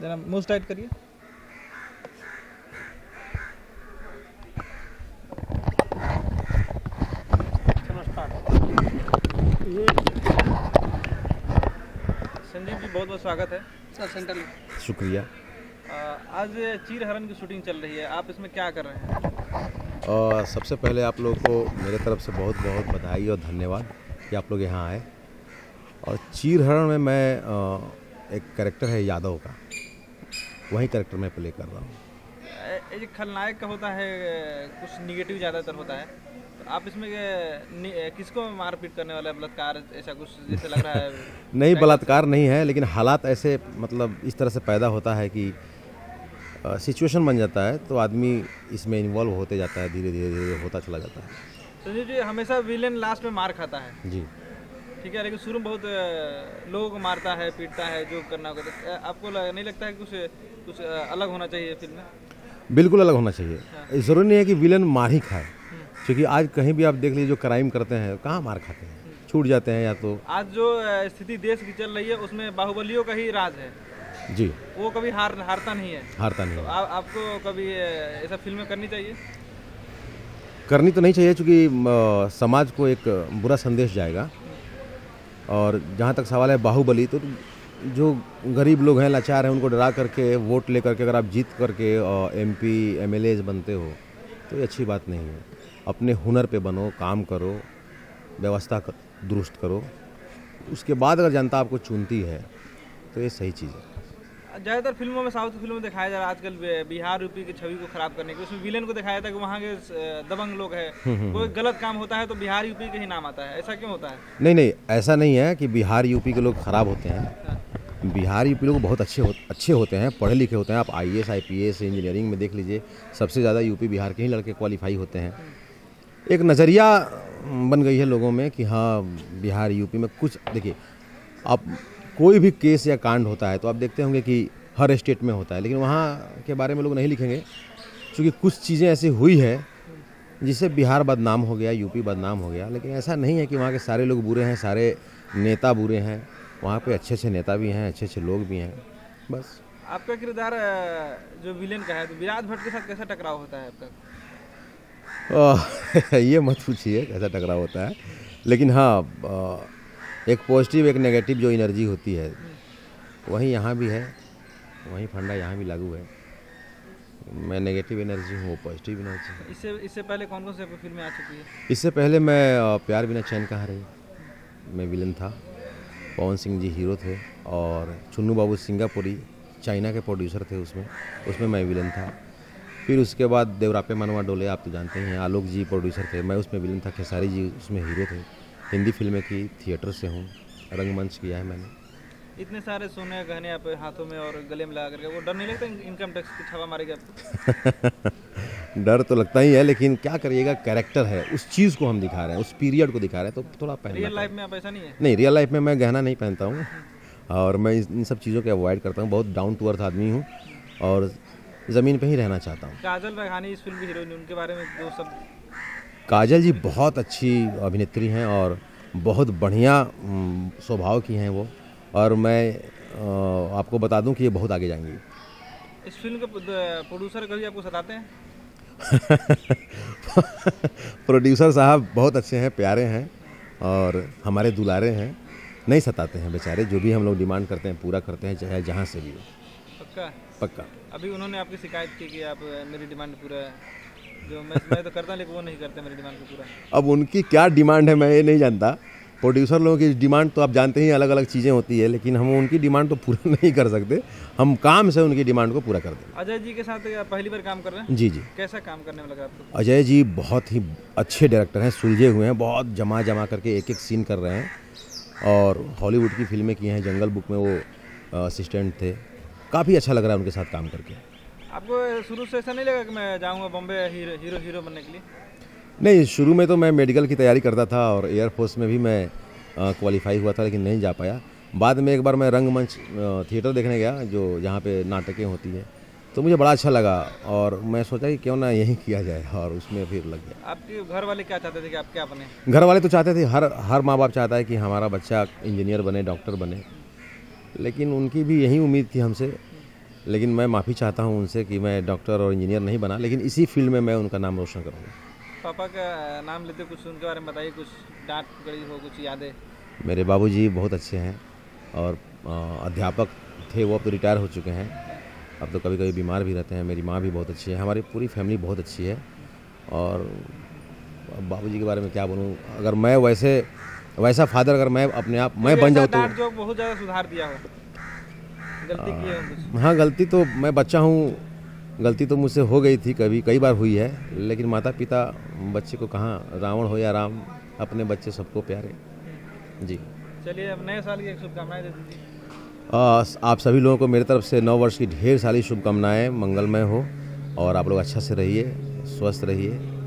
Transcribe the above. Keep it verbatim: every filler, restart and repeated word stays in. जरा मुंह टाइट करिए। संजीव जी बहुत बहुत स्वागत है सर सेंटर में। शुक्रिया। आज चीरहरण की शूटिंग चल रही है, आप इसमें क्या कर रहे हैं? और सबसे पहले आप लोगों को मेरे तरफ से बहुत बहुत बधाई और धन्यवाद कि आप लोग यहाँ आए। और चीरहरण में मैं एक कैरेक्टर है यादव का, वही कैरेक्टर मैं प्ले कर रहा हूँ। खलनायक का होता है कुछ निगेटिव ज़्यादातर होता है, तो आप इसमें किसको मारपीट करने वाला है? बलात्कार ऐसा कुछ जैसे लग रहा है? नहीं, बलात्कार नहीं है, लेकिन हालात ऐसे मतलब इस तरह से पैदा होता है कि सिचुएशन बन जाता है, तो आदमी इसमें इन्वॉल्व होते जाता है, धीरे धीरे धीरे होता चला जाता है। संजीव जी, हमेशा विलेन लास्ट में मार खाता है जी, ठीक है, लेकिन शुरू में बहुत लोगों को मारता है, पीटता है, जो करना होगा। आपको लग, नहीं लगता है कि कुछ कुछ अलग होना चाहिए फिल्म में? बिल्कुल अलग होना चाहिए। हाँ। ज़रूरी नहीं है कि विलन मार ही खाए, क्योंकि आज कहीं भी आप देख लीजिए जो क्राइम करते हैं कहाँ मार खाते हैं, छूट जाते हैं या तो। आज जो स्थिति देश की चल रही है उसमें बाहुबलियों का ही राज है जी, वो कभी हार हारता नहीं है, हारता नहीं। आपको कभी ऐसा फिल्में करनी चाहिए? करनी तो नहीं चाहिए, चूँकि समाज को एक बुरा संदेश जाएगा। और जहाँ तक सवाल है बाहुबली, तो जो गरीब लोग हैं, लाचार हैं, उनको डरा करके वोट ले करके अगर आप जीत करके एमपी एमएलएज बनते हो तो ये अच्छी बात नहीं है। अपने हुनर पे बनो, काम करो, व्यवस्था कर, दुरुस्त करो, उसके बाद अगर जनता आपको चुनती है तो ये सही चीज़ है। ज़्यादातर फिल्मों में, साउथ फिल्मों में दिखाया जा रहा है आजकल बिहार यूपी की छवि को खराब करने के, उसमें विलेन को दिखाया जाता है कि वहाँ के दबंग लोग हैं, कोई गलत काम होता है तो बिहार यूपी के ही नाम आता है, ऐसा क्यों होता है? नहीं नहीं, ऐसा नहीं है कि बिहार यूपी के लोग खराब होते हैं। बिहार यूपी लोग बहुत अच्छे हो, अच्छे होते हैं, पढ़े लिखे होते हैं। आप I A S I P S engineering में देख लीजिए, सबसे ज़्यादा यूपी बिहार के ही लड़के क्वालिफाई होते हैं। एक नज़रिया बन गई है लोगों में कि हाँ बिहार यूपी में कुछ, देखिए आप कोई भी केस या कांड होता है तो आप देखते होंगे कि हर स्टेट में होता है, लेकिन वहाँ के बारे में लोग नहीं लिखेंगे, क्योंकि कुछ चीज़ें ऐसी हुई है जिससे बिहार बदनाम हो गया, यूपी बदनाम हो गया। लेकिन ऐसा नहीं है कि वहाँ के सारे लोग बुरे हैं, सारे नेता बुरे हैं, वहाँ पे अच्छे अच्छे नेता भी हैं, अच्छे अच्छे लोग भी हैं। बस आपका किरदार जो विलेन का है, तो विराट भट्ट के साथ कैसा टकराव होता है आपका? ये मत पूछिए कैसा टकराव होता है, लेकिन हाँ एक पॉजिटिव एक नेगेटिव जो एनर्जी होती है वही यहाँ भी है, वही फंडा यहाँ भी लागू है। मैं नेगेटिव एनर्जी हूँ, वो पॉजिटिव एनर्जी है। इससे इससे पहले कौन कौन से फिल्में आ चुकी है? इससे पहले मैं प्यार बिना चैन कहाँ रही मैं विलन था, पवन सिंह जी हीरो थे, और चुन्नू बाबू सिंगापुरी चाइना के प्रोड्यूसर थे, उसमें उसमें मैं विलन था। फिर उसके बाद देवरापे मनवा डोले आप तो जानते हैं, आलोक जी प्रोड्यूसर थे, मैं उसमें विलन था, खेसारी जी उसमें हीरो थे। हिंदी फिल्में की, थिएटर से हूँ, रंगमंच किया है मैंने। इतने सारे सोने गहने आप हाथों में और गले में लगा करके, वो डर नहीं लगता इनकम टैक्स की छापा मारेगी आपको? डर तो लगता ही है, लेकिन क्या करिएगा, कैरेक्टर है, उस चीज़ को हम दिखा रहे हैं, उस पीरियड को दिखा रहे हैं, तो थोड़ा पहन। रियल लाइफ में आप ऐसा नहीं है? नहीं, रियल लाइफ में मैं गहना नहीं पहनता हूँ और मैं इन सब चीज़ों को अवॉइड करता हूँ। बहुत डाउन टू अर्थ आदमी हूँ और ज़मीन पर ही रहना चाहता हूँ। काजल रघानी इस फिल्म की हीरोइन, उनके बारे में दो शब्द। काजल जी बहुत अच्छी अभिनेत्री हैं और बहुत बढ़िया स्वभाव की हैं वो, और मैं आपको बता दूं कि ये बहुत आगे जाएंगी। इस फिल्म के प्रोड्यूसर कभी आपको सताते हैं? प्रोड्यूसर साहब बहुत अच्छे हैं, प्यारे हैं और हमारे दुलारे हैं, नहीं सताते हैं बेचारे। जो भी हम लोग डिमांड करते हैं पूरा करते हैं, चाहे जहाँ से भी। पक्का? पक्का। अभी उन्होंने आपकी शिकायत की कि आप मेरी डिमांड पूरा जो मैं मैं तो करता, लेकिन वो नहीं करते मेरी डिमांड को पूरा। अब उनकी क्या डिमांड है मैं ये नहीं जानता। प्रोड्यूसर लोगों की डिमांड तो आप जानते ही अलग अलग चीज़ें होती है, लेकिन हम उनकी डिमांड तो पूरा नहीं कर सकते, हम काम से उनकी डिमांड को पूरा कर दें। अजय जी के साथ पहली बार काम कर रहे हैं जी जी। कैसा काम करने में लगा आपको? अजय जी बहुत ही अच्छे डायरेक्टर हैं, सुलझे हुए हैं, बहुत जमा जमा करके एक एक सीन कर रहे हैं, और हॉलीवुड की फिल्में की हैं, जंगल बुक में वो असिस्टेंट थे। काफ़ी अच्छा लग रहा है उनके साथ काम करके। आपको शुरू से ऐसा नहीं लगा कि मैं जाऊंगा बॉम्बे हीरो हीरो हीरो बनने के लिए? नहीं, शुरू में तो मैं मेडिकल की तैयारी करता था और एयरफोर्स में भी मैं क्वालिफाई हुआ था, लेकिन नहीं जा पाया। बाद में एक बार मैं रंगमंच थिएटर देखने गया, जो जहाँ पे नाटकें होती हैं, तो मुझे बड़ा अच्छा लगा और मैं सोचा कि क्यों ना यहीं किया जाए, और उसमें फिर लग गया। आपके घर वाले क्या चाहते थे कि आप क्या बने? घर वाले तो चाहते थे, हर हर माँ बाप चाहता है कि हमारा बच्चा इंजीनियर बने, डॉक्टर बने, लेकिन उनकी भी यही उम्मीद थी हमसे लेकिन मैं माफ़ी चाहता हूं उनसे कि मैं डॉक्टर और इंजीनियर नहीं बना, लेकिन इसी फील्ड में मैं उनका नाम रोशन करूँगा। पापा का नाम लेते कुछ उनके बारे में बताइए, कुछ डांट पड़ी हो, कुछ यादें। मेरे बाबूजी बहुत अच्छे हैं और अध्यापक थे, वो अब तो रिटायर हो चुके हैं, अब तो कभी कभी बीमार भी रहते हैं। मेरी माँ भी बहुत अच्छी है, हमारी पूरी फैमिली बहुत अच्छी है। और बाबूजी के बारे में क्या बोलूँ, अगर मैं वैसे वैसा फादर अगर मैं अपने आप मैं बन जाऊँ तो बहुत ज़्यादा सुधार दिया हो, गलती की हो कुछ? हाँ, गलती तो मैं बच्चा हूँ, गलती तो मुझसे हो गई थी, कभी कई बार हुई है, लेकिन माता पिता बच्चे को कहाँ, रावण हो या राम, अपने बच्चे सबको प्यारे। जी चलिए, अब नए साल की एक शुभकामनाएं दे दीजिए। आप सभी लोगों को मेरे तरफ से नौ वर्ष की ढेर सारी शुभकामनाएं, मंगलमय हो और आप लोग अच्छा से रहिए, स्वस्थ रहिए।